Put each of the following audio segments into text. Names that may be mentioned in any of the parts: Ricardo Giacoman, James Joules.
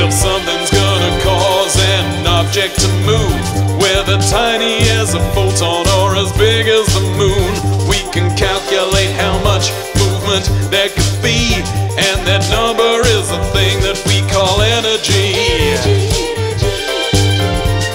If something's gonna cause an object to move, whether tiny as a photon or as big as the moon, we can calculate how much movement there could be, and that number is a thing that we call energy.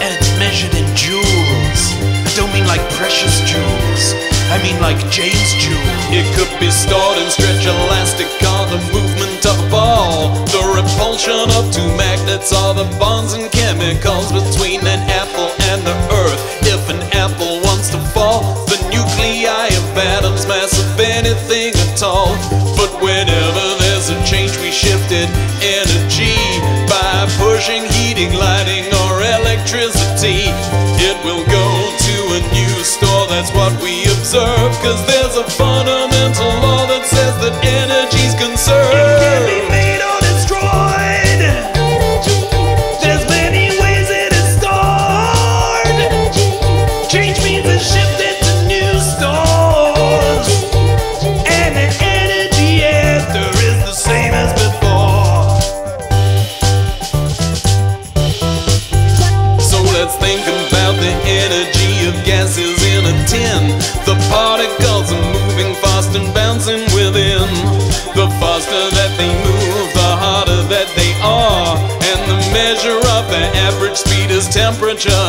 And it's measured in joules. I don't mean like precious joules, I mean like James Joules. It could be stored in stretch elastic on the movement of a ball, the repulsion of two magnets, or the bonds and chemicals between an apple and the earth. If an apple wants to fall, the nuclei of atoms mass of anything at all. But whenever there's a change, we shifted energy by pushing, heating, lighting, or electricity. It will go to a new store, that's what we observe, 'cause there's a fundamental law that says that energy's conserved. Think about the energy of gases in a tin. The particles are moving fast and bouncing within. The faster that they move, the harder that they are, and the measure of their average speed is temperature.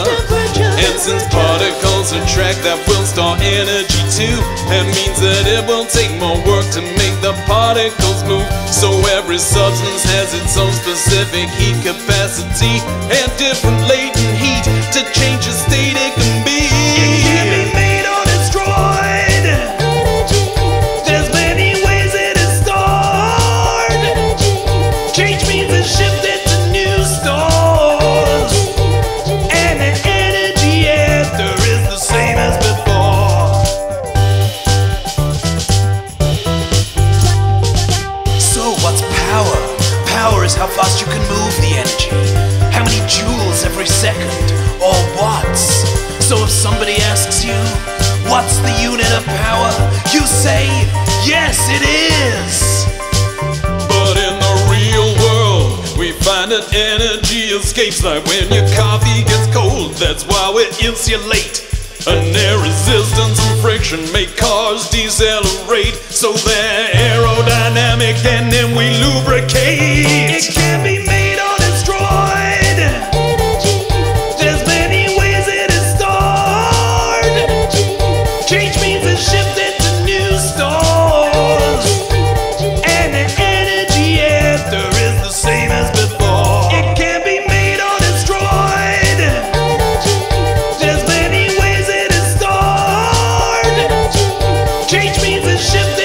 And since particles attract, that will store energy too. That means that it will take more work to make the particles move. So every substance has its own specific heat capacity and different latent heat to change the state it can be. It can be made or destroyed. Energy. There's many ways it is stored. Energy. Change means it's shifted to new stores. Energy. And the energy after is the same as before. So what's power? Power is how fast you can move the energy. How many joules every second? Or watts. So if somebody asks you, what's the unit of power? You say, yes it is! But in the real world, we find that energy escapes like when your coffee gets cold. That's why we insulate. And air resistance and friction make cars decelerate, so they're aerodynamic and then we lubricate. It can be made or destroyed. Change means a shift.